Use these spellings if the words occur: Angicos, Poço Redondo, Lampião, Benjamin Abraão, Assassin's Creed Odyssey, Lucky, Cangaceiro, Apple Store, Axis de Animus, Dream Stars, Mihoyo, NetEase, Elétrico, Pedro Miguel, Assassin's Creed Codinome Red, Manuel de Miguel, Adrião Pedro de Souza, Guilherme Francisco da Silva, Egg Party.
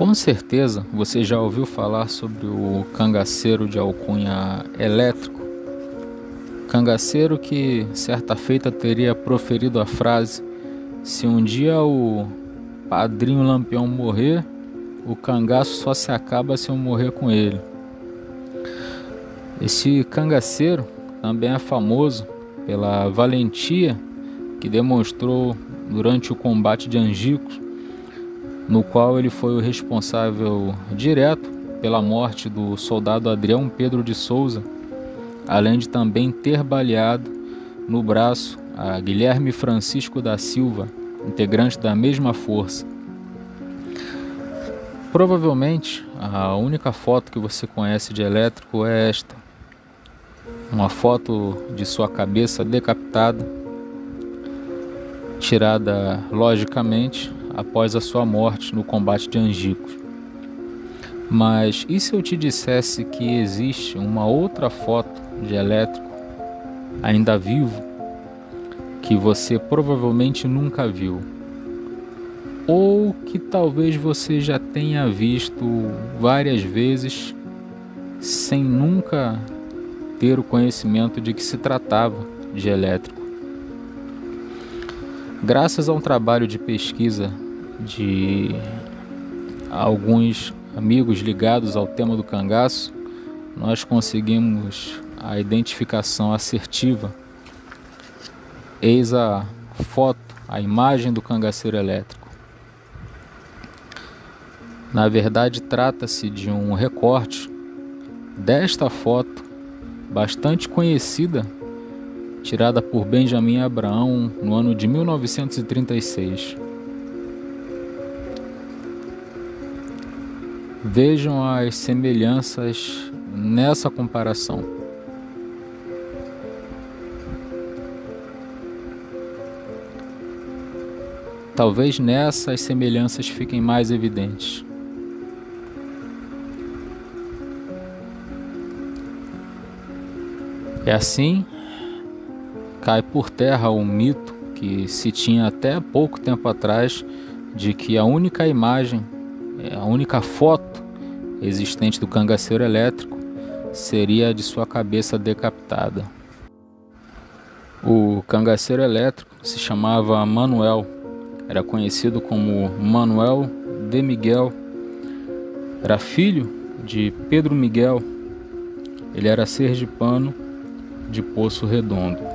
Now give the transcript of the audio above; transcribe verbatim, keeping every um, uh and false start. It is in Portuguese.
Com certeza você já ouviu falar sobre o cangaceiro de alcunha Elétrico, cangaceiro que certa feita teria proferido a frase: se um dia o padrinho Lampião morrer, o cangaço só se acaba se eu morrer com ele. Este cangaceiro também é famoso pela valentia que demonstrou durante o combate de Angicos, no qual ele foi o responsável direto pela morte do soldado Adrião Pedro de Souza, além de também ter baleado no braço a Guilherme Francisco da Silva, integrante da mesma força. Provavelmente a única foto que você conhece de Elétrico é esta, uma foto de sua cabeça decapitada, tirada logicamente após a sua morte no combate de Angicos. Mas e se eu te dissesse que existe uma outra foto de Elétrico, ainda vivo, que você provavelmente nunca viu, ou que talvez você já tenha visto várias vezes sem nunca ter o conhecimento de que se tratava de Elétrico? Graças a um trabalho de pesquisa de alguns amigos ligados ao tema do cangaço, nós conseguimos a identificação assertiva. Eis a foto, a imagem do cangaceiro Elétrico. Na verdade, trata-se de um recorte desta foto bastante conhecida, tirada por Benjamin Abraão no ano de mil novecentos e trinta e seis. Vejam as semelhanças nessa comparação. Talvez nessa as semelhanças fiquem mais evidentes. É assim, cai por terra o mito que se tinha até pouco tempo atrás de que a única imagem, a única foto existente do cangaceiro Elétrico seria a de sua cabeça decapitada. O cangaceiro Elétrico se chamava Manuel, era conhecido como Manuel de Miguel, era filho de Pedro Miguel, ele era sergipano de Poço Redondo.